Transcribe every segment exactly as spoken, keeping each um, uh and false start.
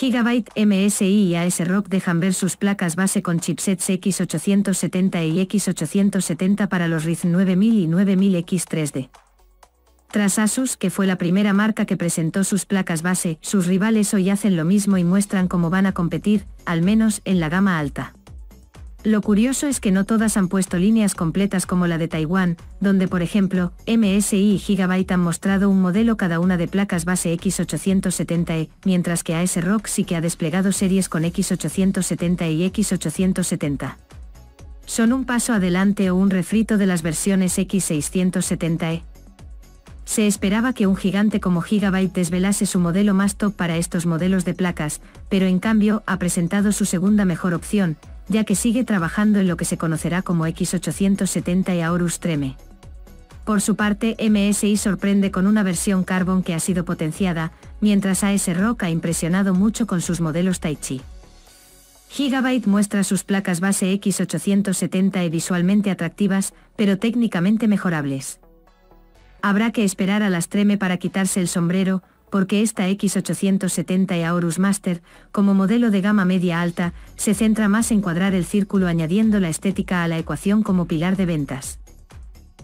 Gigabyte, M S I y ASRock dejan ver sus placas base con chipsets X ochocientos setenta y X ochocientos setenta para los R I Z nueve mil y nueve mil X tres D. Tras Asus, que fue la primera marca que presentó sus placas base, sus rivales hoy hacen lo mismo y muestran cómo van a competir, al menos en la gama alta. Lo curioso es que no todas han puesto líneas completas como la de Taiwán, donde por ejemplo, M S I y Gigabyte han mostrado un modelo cada una de placas base X ochocientos setenta E, mientras que ASRock sí que ha desplegado series con X ochocientos setenta y X ochocientos setenta. Son un paso adelante o un refrito de las versiones X seiscientos setenta E. Se esperaba que un gigante como Gigabyte desvelase su modelo más top para estos modelos de placas, pero en cambio ha presentado su segunda mejor opción, ya que sigue trabajando en lo que se conocerá como X ochocientos setenta y Aorus Xtreme. Por su parte, M S I sorprende con una versión Carbon que ha sido potenciada, mientras ASRock ha impresionado mucho con sus modelos Tai Chi. Gigabyte muestra sus placas base X ochocientos setenta E visualmente atractivas, pero técnicamente mejorables. Habrá que esperar a la Xtreme para quitarse el sombrero, porque esta X ochocientos setenta y Aorus Master, como modelo de gama media alta, se centra más en cuadrar el círculo añadiendo la estética a la ecuación como pilar de ventas.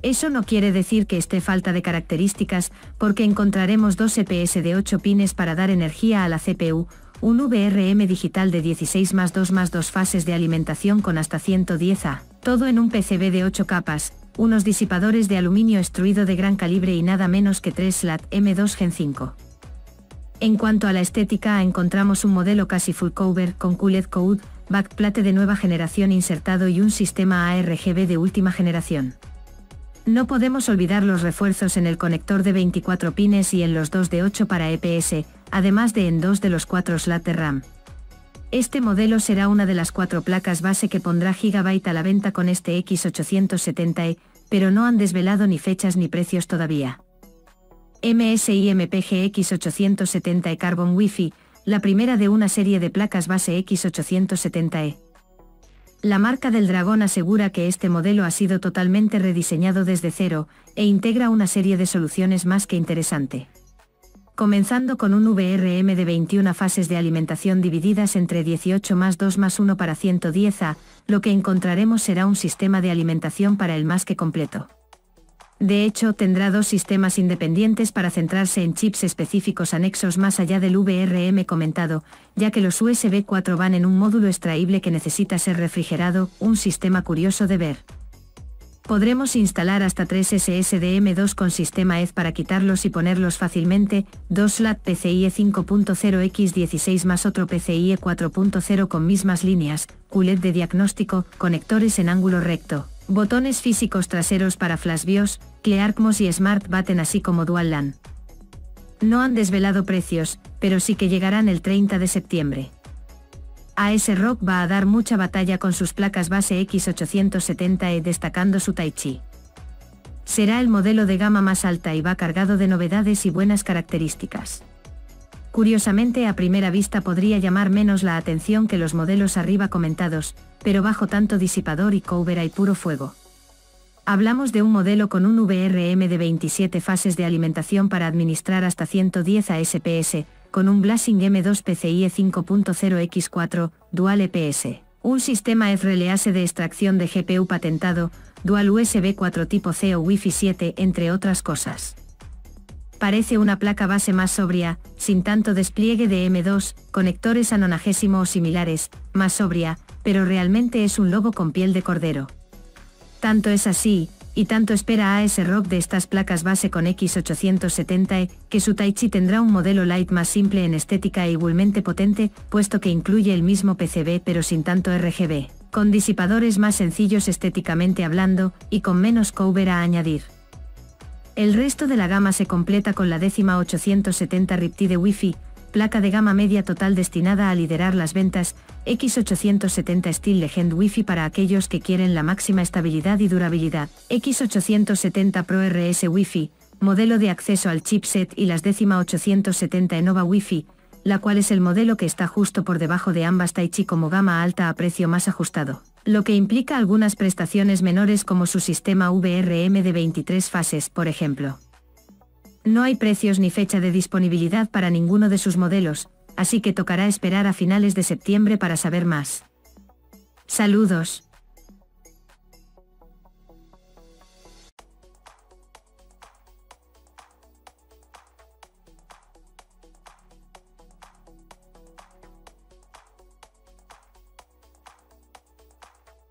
Eso no quiere decir que esté falta de características, porque encontraremos dos E P S de ocho pines para dar energía a la C P U, un V R M digital de dieciséis más dos más dos fases de alimentación con hasta ciento diez amperes hora, todo en un P C B de ocho capas, unos disipadores de aluminio extruido de gran calibre y nada menos que tres SLAT M dos gen cinco. En cuanto a la estética, encontramos un modelo casi full cover con Q L E D code, backplate de nueva generación insertado y un sistema A R G B de última generación. No podemos olvidar los refuerzos en el conector de veinticuatro pines y en los dos de ocho para E P S, además de en dos de los cuatro SLAT de RAM. Este modelo será una de las cuatro placas base que pondrá Gigabyte a la venta con este X ochocientos setenta E, pero no han desvelado ni fechas ni precios todavía. M S I M P G X ochocientos setenta E Carbon Wi-Fi, la primera de una serie de placas base X ochocientos setenta E. La marca del dragón asegura que este modelo ha sido totalmente rediseñado desde cero, e integra una serie de soluciones más que interesante. Comenzando con un V R M de veintiuna fases de alimentación divididas entre dieciocho más dos más uno para ciento diez amperes hora, lo que encontraremos será un sistema de alimentación para el más que completo. De hecho, tendrá dos sistemas independientes para centrarse en chips específicos anexos más allá del V R M comentado, ya que los U S B cuatro van en un módulo extraíble que necesita ser refrigerado, un sistema curioso de ver. Podremos instalar hasta tres S S D M dos con sistema E T H para quitarlos y ponerlos fácilmente, dos SLAT P C I E cinco punto cero por dieciséis más otro P C I E cuatro punto cero con mismas líneas, Q L E D de diagnóstico, conectores en ángulo recto, botones físicos traseros para flash BIOS, C M O S y Smart Button así como Dual LAN. No han desvelado precios, pero sí que llegarán el treinta de septiembre. ASRock va a dar mucha batalla con sus placas base X ochocientos setenta E destacando su Taichi. Será el modelo de gama más alta y va cargado de novedades y buenas características. Curiosamente, a primera vista podría llamar menos la atención que los modelos arriba comentados, pero bajo tanto disipador y cover hay puro fuego. Hablamos de un modelo con un V R M de veintisiete fases de alimentación para administrar hasta ciento diez amperes hora, con un Blasting M dos P C I E cinco punto cero por cuatro, Dual E P S, un sistema F L A S E de extracción de G P U patentado, Dual U S B cuatro tipo C o Wi-Fi siete, entre otras cosas. Parece una placa base más sobria, sin tanto despliegue de M dos, conectores anonagésimo o similares, más sobria, pero realmente es un lobo con piel de cordero. Tanto es así, y tanto espera ASRock de estas placas base con X ochocientos setenta E, que su Taichi tendrá un modelo light más simple en estética e igualmente potente, puesto que incluye el mismo P C B pero sin tanto R G B, con disipadores más sencillos estéticamente hablando, y con menos cover a añadir. El resto de la gama se completa con la décima ochocientos setenta Riptide Wi-Fi, placa de gama media total destinada a liderar las ventas, X ochocientos setenta Steel Legend Wi-Fi para aquellos que quieren la máxima estabilidad y durabilidad, X ochocientos setenta Pro R S Wi-Fi, modelo de acceso al chipset y las décima ochocientos setenta Nova Wi-Fi, la cual es el modelo que está justo por debajo de ambas Taichi como gama alta a precio más ajustado, lo que implica algunas prestaciones menores como su sistema V R M de veintitrés fases, por ejemplo. No hay precios ni fecha de disponibilidad para ninguno de sus modelos, así que tocará esperar a finales de septiembre para saber más. Saludos.